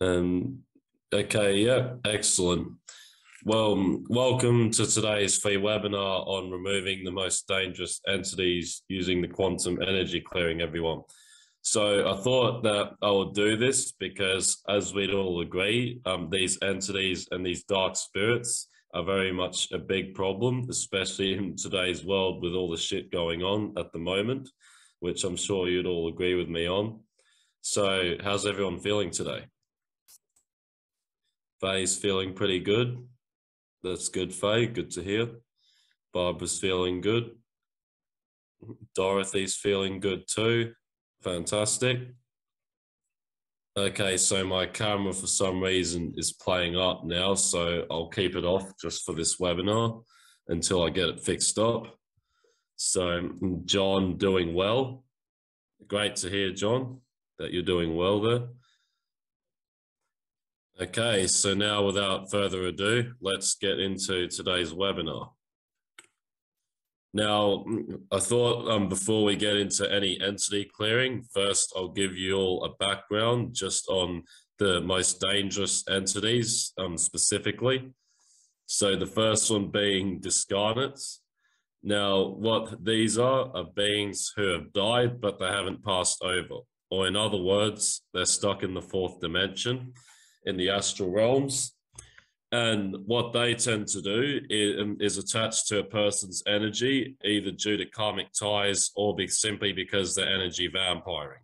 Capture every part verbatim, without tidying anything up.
Um, okay, yeah, excellent. Well, welcome to today's free webinar on removing the most dangerous entities using the quantum energy clearing, everyone. So I thought that I would do this because, as we'd all agree, um, these entities and these dark spirits are very much a big problem, especially in today's world with all the shit going on at the moment, which I'm sure you'd all agree with me on. So how's everyone feeling today? Faye's feeling pretty good. That's good, Faye. Good to hear. Barbara's feeling good. Dorothy's feeling good too. Fantastic. Okay, so my camera for some reason is playing up now, so I'll keep it off just for this webinar until I get it fixed up. So John, doing well. Great to hear, John, that you're doing well there. Okay, so now without further ado, let's get into today's webinar. Now, I thought um, before we get into any entity clearing, first I'll give you all a background just on the most dangerous entities um, specifically. So the first one being discarnates. Now, what these are are beings who have died, but they haven't passed over. Or in other words, they're stuck in the fourth dimension, in the astral realms. And what they tend to do is, is attached to a person's energy, either due to karmic ties or be simply because they're energy vampiring.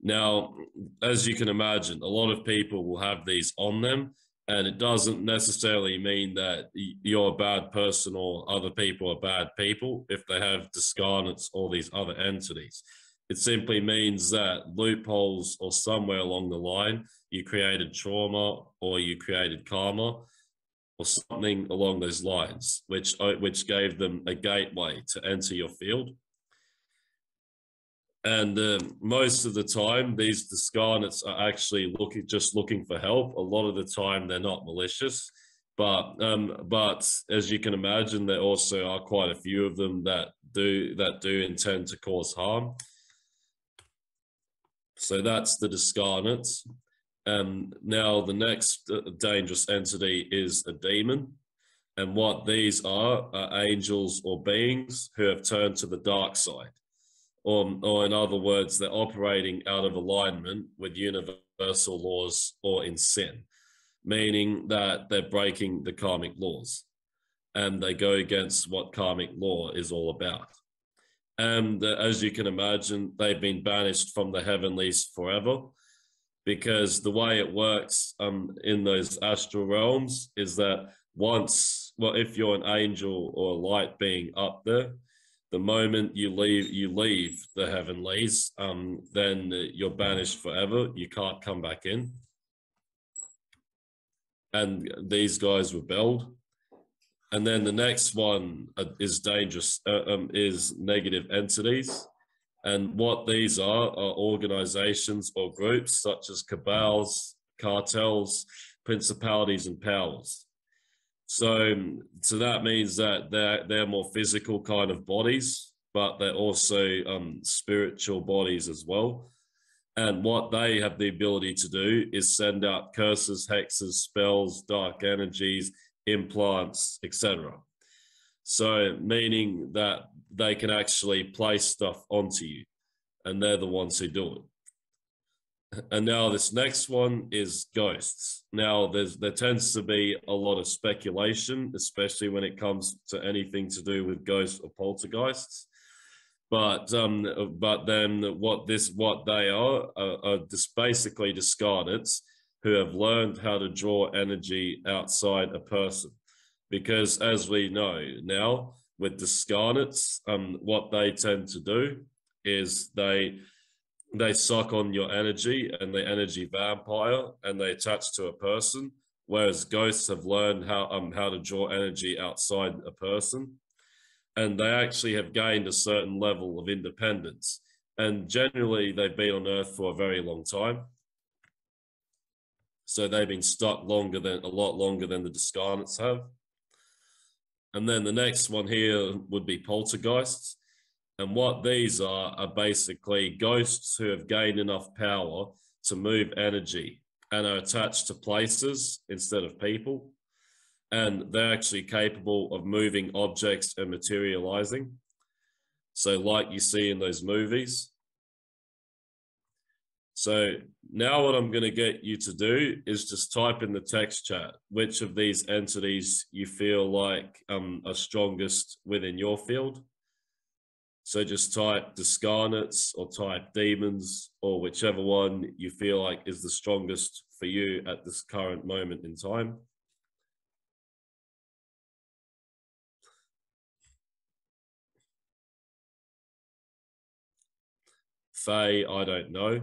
Now, as you can imagine, a lot of people will have these on them, and it doesn't necessarily mean that you're a bad person or other people are bad people if they have discarnates or these other entities. It simply means that loopholes or somewhere along the line, you created trauma or you created karma or something along those lines, which, which gave them a gateway to enter your field. And uh, most of the time, these discarnates are actually looking, just looking for help. A lot of the time, they're not malicious. But, um, but as you can imagine, there also are quite a few of them that do, that do intend to cause harm. So that's the discarnates. Um, now the next dangerous entity is a demon. And what these are, are angels or beings who have turned to the dark side. Or, or in other words, they're operating out of alignment with universal laws or in sin, meaning that they're breaking the karmic laws and they go against what karmic law is all about. And uh, as you can imagine, they've been banished from the heavenlies forever, because the way it works um, in those astral realms is that once, well, if you're an angel or a light being up there, the moment you leave, you leave the heavenlies, um, then you're banished forever. You can't come back in. And these guys rebelled. And then the next one is dangerous, uh, um, is negative entities. And what these are, are organizations or groups such as cabals, cartels, principalities, and powers. So, so that means that they're, they're more physical kind of bodies, but they're also um, spiritual bodies as well. And what they have the ability to do is send out curses, hexes, spells, dark energies, implants, et cetera. So meaning that they can actually place stuff onto you, and they're the ones who do it. And now this next one is ghosts. Now there's, there tends to be a lot of speculation, especially when it comes to anything to do with ghosts or poltergeists. But um, but then what this what they are are, are just basically discarnates who have learned how to draw energy outside a person. Because as we know now, with discarnates, um, what they tend to do is they, they suck on your energy and the energy vampire, and they attach to a person, whereas ghosts have learned how, um, how to draw energy outside a person. And they actually have gained a certain level of independence. And generally, they've been on Earth for a very long time. So they've been stuck longer than, a lot longer than the discarnates have. And then the next one here would be poltergeists. And what these are, are basically ghosts who have gained enough power to move energy and are attached to places instead of people. And they're actually capable of moving objects and materializing. So like you see in those movies. So now what I'm going to get you to do is just type in the text chat which of these entities you feel like um, are strongest within your field. So just type discarnates or type demons or whichever one you feel like is the strongest for you at this current moment in time. Fae, I don't know.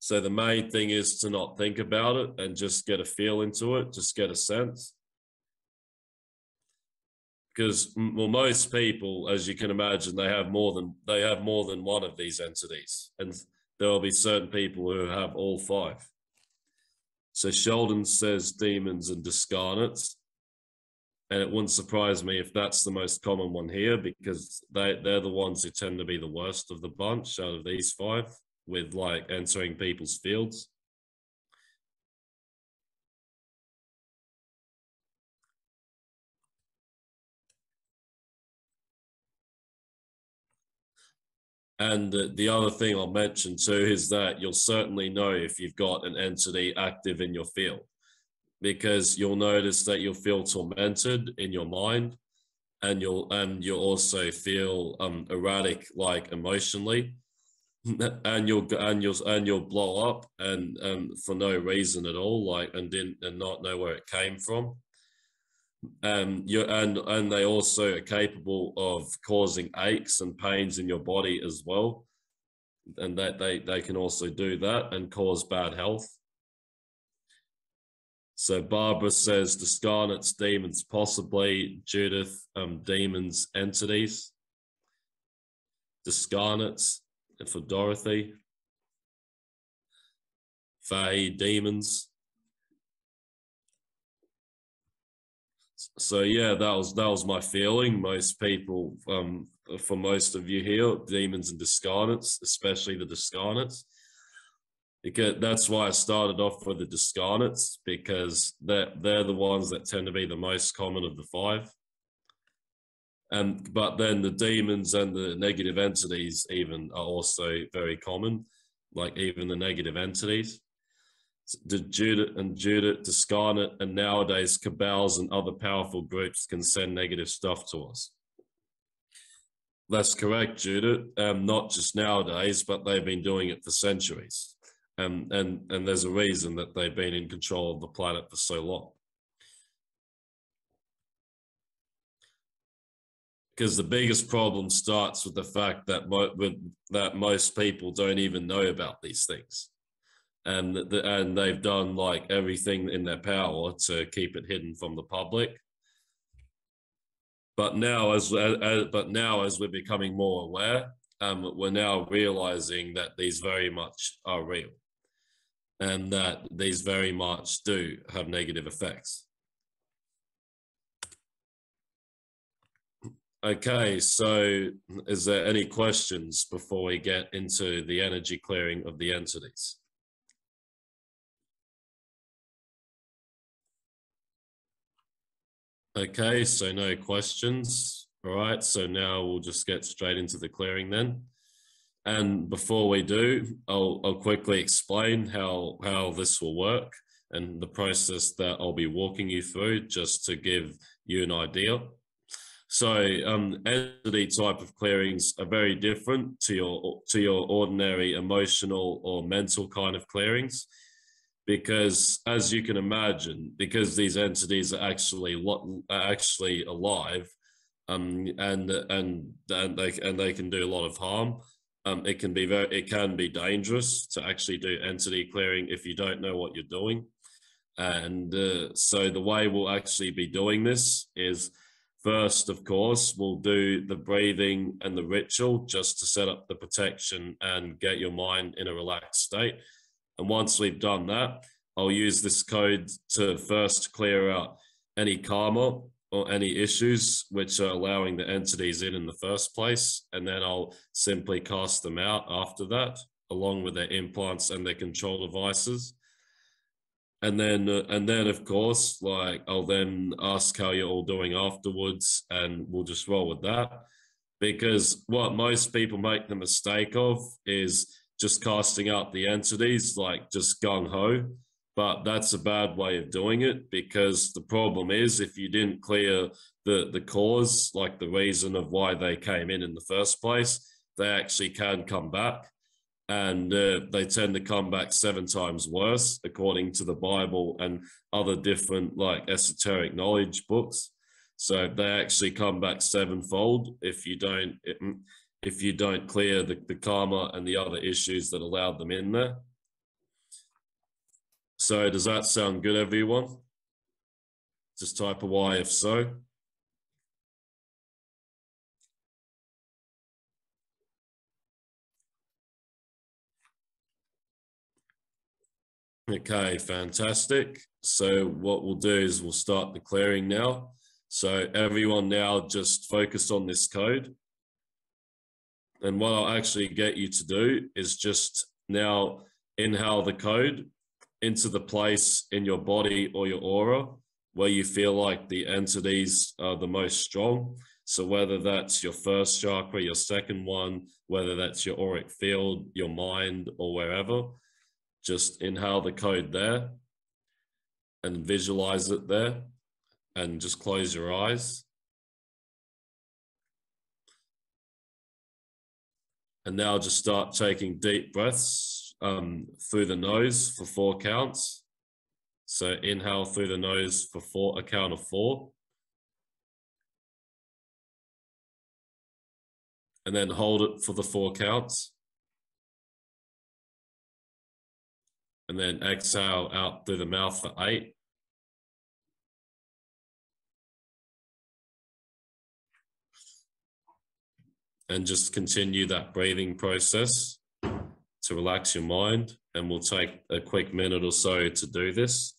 So the main thing is to not think about it and just get a feel into it, just get a sense. Because well, most people, as you can imagine, they have more than they have more than one of these entities, and there will be certain people who have all five. So Sheldon says demons and discarnates. And it wouldn't surprise me if that's the most common one here, because they, they're the ones who tend to be the worst of the bunch out of these five with like entering people's fields. And the, the other thing I'll mention too is that you'll certainly know if you've got an entity active in your field, because you'll notice that you'll feel tormented in your mind, and you'll and you'll also feel um, erratic, like emotionally, and you'll and you'll and you'll blow up and um, for no reason at all, like and didn't and not know where it came from. Um, you and and they also are capable of causing aches and pains in your body as well, and that they they can also do that and cause bad health. So Barbara says discarnates, demons, possibly. Judith, um, demons, entities. Discarnates for Dorothy. Fae, demons. So yeah, that was that was my feeling. Most people, um, for most of you here, demons and discarnates, especially the discarnates. Because that's why I started off with the discarnates, because they're, they're the ones that tend to be the most common of the five. And, but then the demons and the negative entities even are also very common, like even the negative entities. The Judith and Judith, discarnate, and nowadays cabals and other powerful groups can send negative stuff to us. That's correct, Judith. Um, not just nowadays, but they've been doing it for centuries. Um, and, and there's a reason that they've been in control of the planet for so long. Because the biggest problem starts with the fact that, mo with, that most people don't even know about these things. And, the, and they've done like everything in their power to keep it hidden from the public. But now as, as, but now as we're becoming more aware, um, we're now realizing that these very much are real. And that these very much do have negative effects. Okay, so is there any questions before we get into the energy clearing of the entities? Okay, so no questions. All right, so now we'll just get straight into the clearing then. And before we do, I'll, I'll quickly explain how, how this will work and the process that I'll be walking you through, just to give you an idea. So um, entity type of clearings are very different to your, to your ordinary emotional or mental kind of clearings, because as you can imagine, because these entities are actually, are actually alive um, and, and, and, they, and they can do a lot of harm. Um, it can be very, it can be dangerous to actually do entity clearing if you don't know what you're doing. And uh, so the way we'll actually be doing this is, first, of course, we'll do the breathing and the ritual just to set up the protection and get your mind in a relaxed state. And once we've done that, I'll use this code to first clear out any karma or any issues which are allowing the entities in in the first place, and then I'll simply cast them out after that, along with their implants and their control devices. And then, uh, and then of course, like, I'll then ask how you're all doing afterwards, and we'll just roll with that. Because what most people make the mistake of is just casting out the entities, like just gung-ho. But that's a bad way of doing it, because the problem is if you didn't clear the, the cause, like the reason of why they came in in the first place, they actually can come back. And uh, they tend to come back seven times worse, according to the Bible and other different like esoteric knowledge books. So they actually come back sevenfold if you don't, if you don't clear the, the karma and the other issues that allowed them in there. So does that sound good, everyone? Just type a Y if so. Okay, fantastic. So what we'll do is we'll start the clearing now. So everyone now just focus on this code. And what I'll actually get you to do is just now inhale the code into the place in your body or your aura where you feel like the entities are the most strong. So whether that's your first chakra, your second one, whether that's your auric field, your mind, or wherever, just inhale the code there and visualize it there, and just close your eyes. And now just start taking deep breaths. Um, through the nose for four counts. So inhale through the nose for four, a count of four. And then hold it for the four counts. And then exhale out through the mouth for eight. And just continue that breathing process to relax your mind, and we'll take a quick minute or so to do this.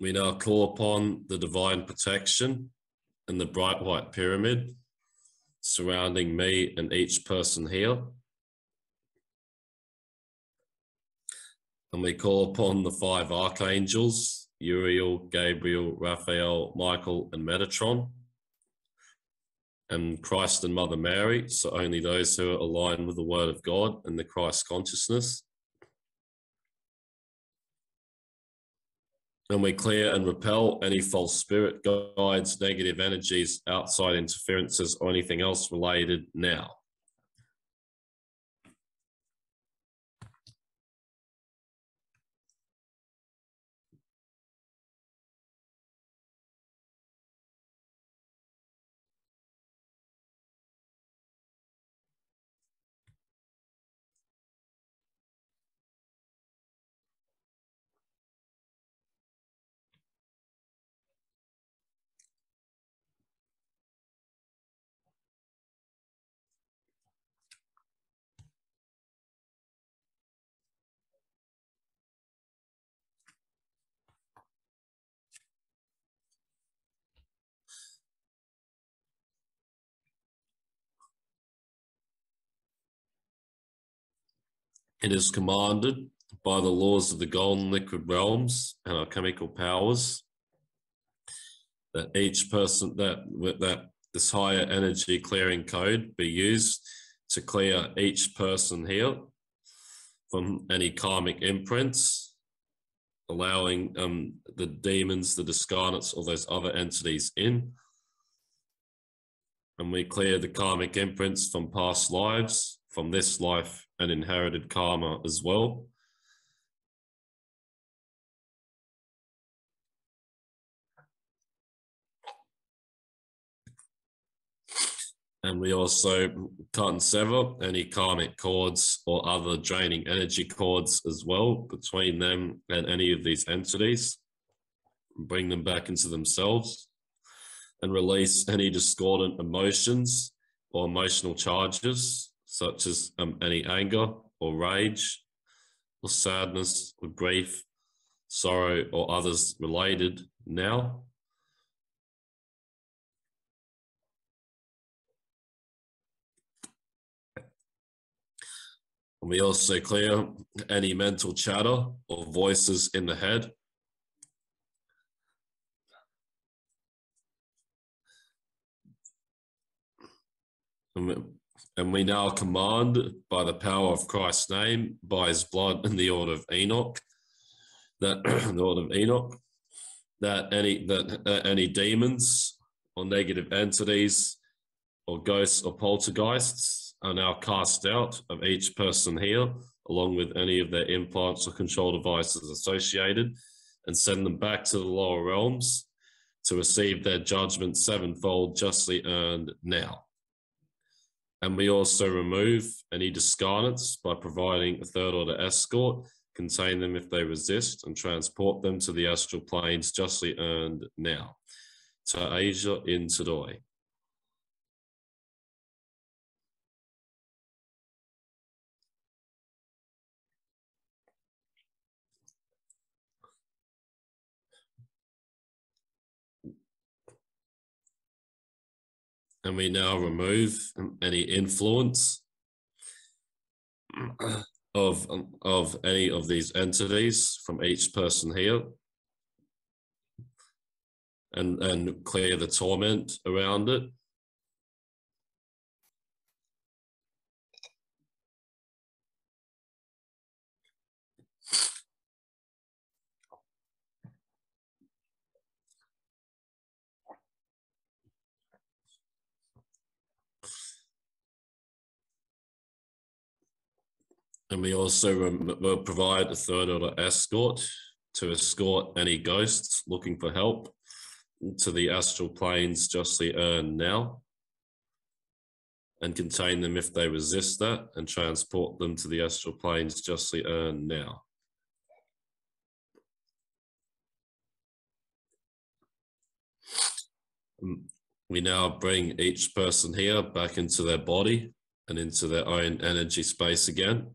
We now call upon the divine protection and the bright white pyramid surrounding me and each person here. And we call upon the five archangels, Uriel, Gabriel, Raphael, Michael, and Metatron, and Christ and Mother Mary, so only those who are aligned with the Word of God and the Christ consciousness. And we clear and repel any false spirit guides, negative energies, outside interferences, or anything else related now. It is commanded by the laws of the golden liquid realms and our chemical powers that each person, that, that this higher energy clearing code be used to clear each person here from any karmic imprints allowing um, the demons, the discarnates, all those other entities in. And we clear the karmic imprints from past lives, from this life, and inherited karma as well. And we also cut and sever any karmic cords or other draining energy cords as well between them and any of these entities, bring them back into themselves, and release any discordant emotions or emotional charges, such as um, any anger or rage or sadness or grief, sorrow, or others related now. And we also clear any mental chatter or voices in the head. And we now command by the power of Christ's name, by his blood and the order of Enoch, that the order of Enoch, that any that uh, any demons or negative entities or ghosts or poltergeists are now cast out of each person here, along with any of their implants or control devices associated, and send them back to the lower realms to receive their judgment sevenfold justly earned now. And we also remove any discarnates by providing a third order escort, contain them if they resist, and transport them to the astral planes justly earned now, to Asia in Tadoi. And we now remove any influence of, of any of these entities from each person here, and, and clear the torment around it. And we also will provide a third order escort to escort any ghosts looking for help to the astral planes justly earned now, and contain them if they resist that, and transport them to the astral planes justly earned now. We now bring each person here back into their body and into their own energy space again.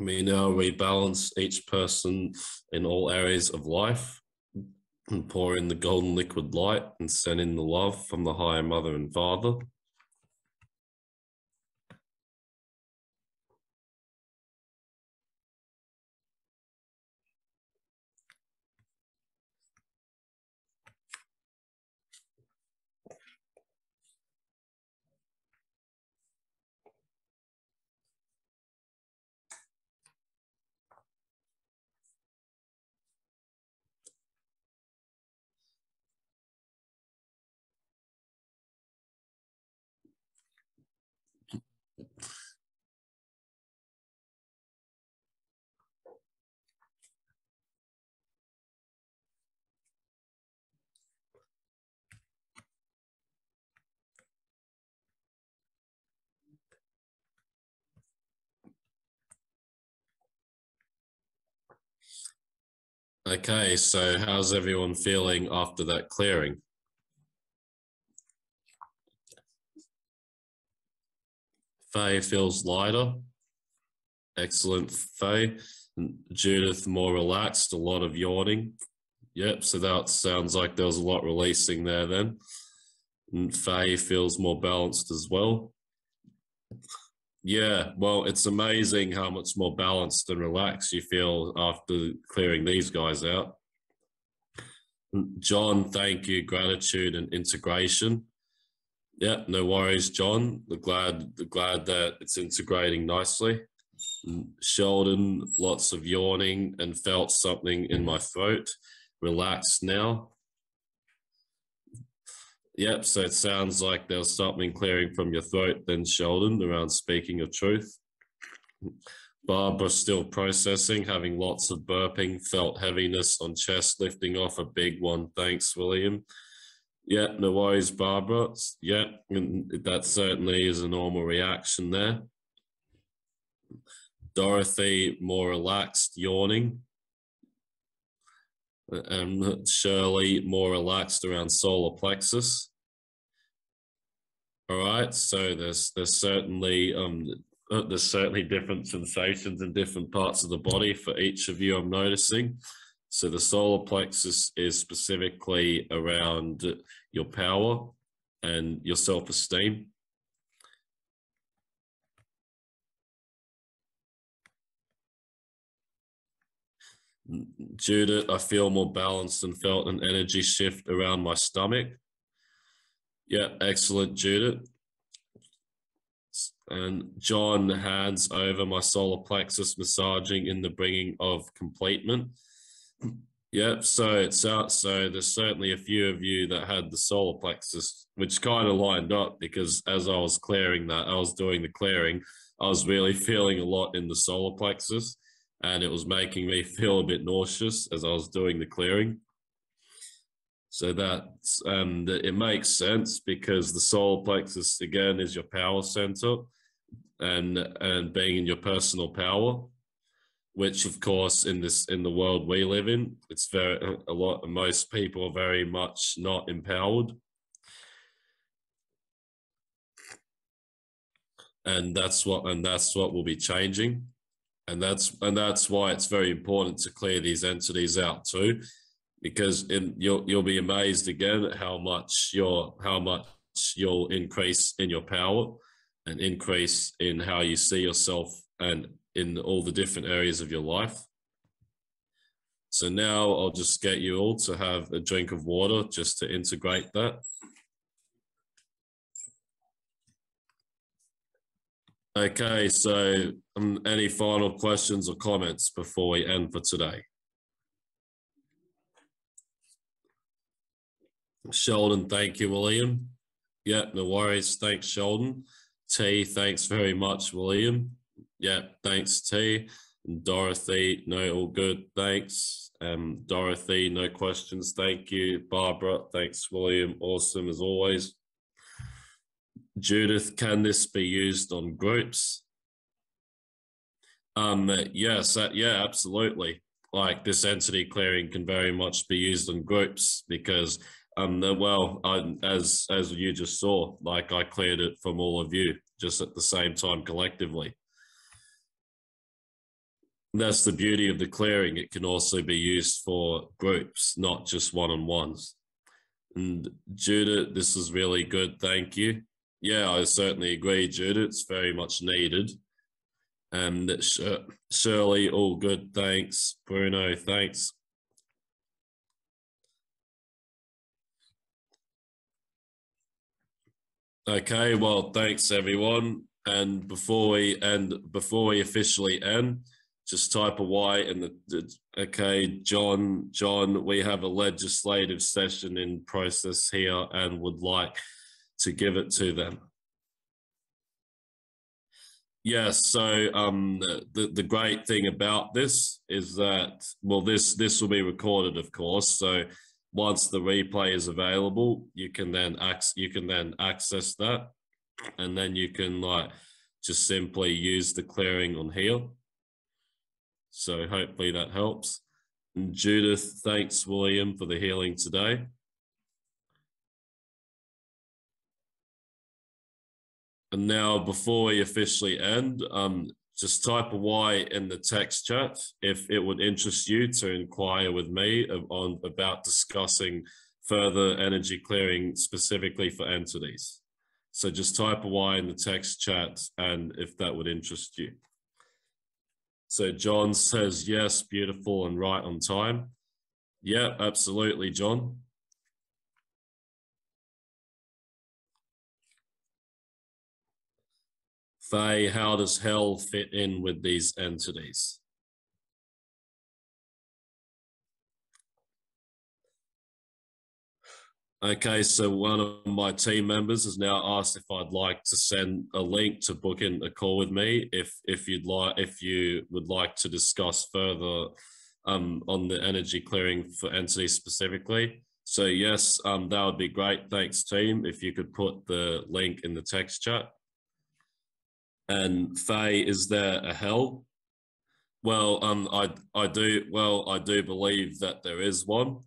We now rebalance each person in all areas of life and pour in the golden liquid light and send in the love from the higher mother and father. Okay, so how's everyone feeling after that clearing? Faye feels lighter. Excellent, Faye. Judith, more relaxed, a lot of yawning. Yep, so that sounds like there was a lot releasing there then. And Faye feels more balanced as well. Yeah, well, it's amazing how much more balanced and relaxed you feel after clearing these guys out. John, thank you, gratitude and integration. Yeah, no worries, John. We're glad, we're glad that it's integrating nicely. Sheldon, lots of yawning and felt something in my throat. Relaxed now. Yep, so it sounds like there was something clearing from your throat then, Sheldon, around speaking of truth. Barbara, still processing, having lots of burping, felt heaviness on chest, lifting off a big one. Thanks, William. Yep, no worries, Barbara. Yep, that certainly is a normal reaction there. Dorothy, more relaxed, yawning. Um, Shirley, more relaxed around solar plexus. All right, so there's there's certainly um there's certainly different sensations in different parts of the body for each of you, I'm noticing. So the solar plexus is specifically around your power and your self-esteem. Judith, I feel more balanced and felt an energy shift around my stomach. Yeah, excellent, Judith. And John, hands over my solar plexus, massaging in the bringing of completement. Yep, so it's out. So there's certainly a few of you that had the solar plexus, which kind of lined up because as I was clearing that, I was doing the clearing, I was really feeling a lot in the solar plexus. And it was making me feel a bit nauseous as I was doing the clearing. So that's, um, it makes sense because the solar plexus, again, is your power center and, and being in your personal power, which of course in this, in the world we live in, it's very, a lot, most people are very much not empowered. And that's what, and that's what will be changing. And that's and that's why it's very important to clear these entities out too, because in, you'll you'll be amazed again at how much your how much you'll increase in your power, and increase in how you see yourself and in all the different areas of your life. So now I'll just get you all to have a drink of water just to integrate that. Okay, so um, any final questions or comments before we end for today? Sheldon, thank you, William. Yeah, no worries. Thanks, Sheldon. T, thanks very much, William. Yeah, thanks, T. And Dorothy, no, all good. Thanks. Um, Dorothy, no questions. Thank you. Barbara, thanks, William. Awesome as always. Judith, can this be used on groups? Um, yes, uh, yeah, absolutely. Like this entity clearing can very much be used on groups because, um, well, I, as, as you just saw, like I cleared it from all of you just at the same time collectively. And that's the beauty of the clearing. It can also be used for groups, not just one-on-ones. And Judith, this is really good. Thank you. Yeah, I certainly agree, Judith. It's very much needed. And Shirley, all good, thanks. Bruno, thanks. Okay, well, thanks everyone. And before we end, before we officially end, just type a Y in the. Okay, John, John, we have a legislative session in process here, and would like to give it to them. Yes, yeah, so um, the, the great thing about this is that, well, this, this will be recorded, of course, so once the replay is available, you can then, ac you can then access that, and then you can like just simply use the clearing on here. So hopefully that helps. And Judith thanks William for the healing today. And now, before we officially end, um, just type a Y in the text chat if it would interest you to inquire with me on about discussing further energy clearing specifically for entities. So just type a Y in the text chat and if that would interest you. So John says, yes, beautiful and right on time. Yeah, absolutely, John. Faye, how does hell fit in with these entities? Okay, so one of my team members has now asked if I'd like to send a link to book in a call with me if if you'd like if you would like to discuss further um, on the energy clearing for entities specifically. So yes, um, that would be great. Thanks, team. If you could put the link in the text chat. And Faye, is there a hell? Well, um, I I do well. I do believe that there is one,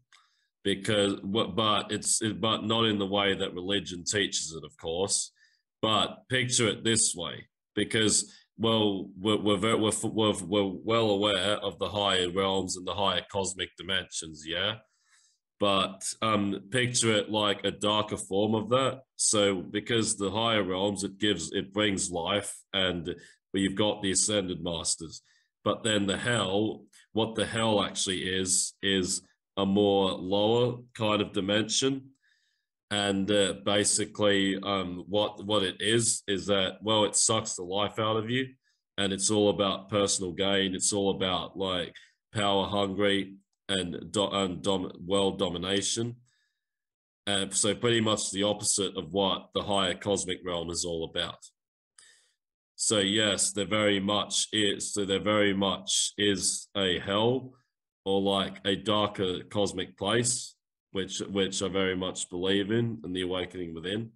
because but it's but not in the way that religion teaches it, of course. But picture it this way, because well, we're we're we're, we're, we're well aware of the higher realms and the higher cosmic dimensions, yeah. But um, picture it like a darker form of that. So because the higher realms, it gives, it brings life, and you've got the ascended masters. But then the hell, what the hell actually is, is a more lower kind of dimension. And uh, basically um, what, what it is, is that, well, it sucks the life out of you, and it's all about personal gain. It's all about like power hungry, and, do and dom world domination. Uh, so pretty much the opposite of what the higher cosmic realm is all about. So yes, there very much is, so there very much is a hell, or like a darker cosmic place, which, which I very much believe in, in The Awakening Within.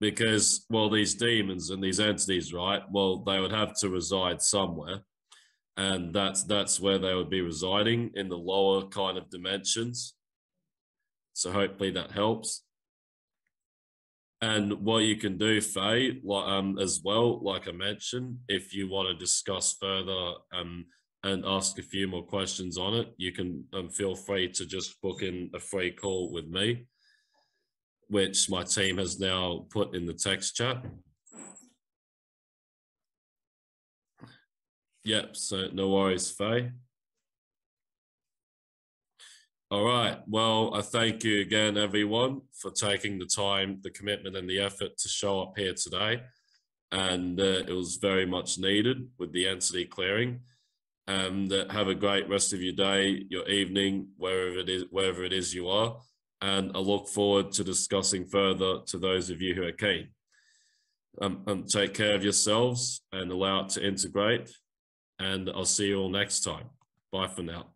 Because, well, these demons and these entities, right, well, they would have to reside somewhere. And that's, that's where they would be residing, in the lower kind of dimensions. So hopefully that helps. And what you can do, Faye, um, as well, like I mentioned, if you want to discuss further um, and ask a few more questions on it, you can um, feel free to just book in a free call with me, which my team has now put in the text chat. Yep, so no worries, Faye. All right, well, I thank you again, everyone, for taking the time, the commitment and the effort to show up here today. And uh, it was very much needed with the entity clearing. And uh, have a great rest of your day, your evening, wherever it is, wherever it is you are. And I look forward to discussing further to those of you who are keen. Um, um, take care of yourselves and allow it to integrate. And I'll see you all next time. Bye for now.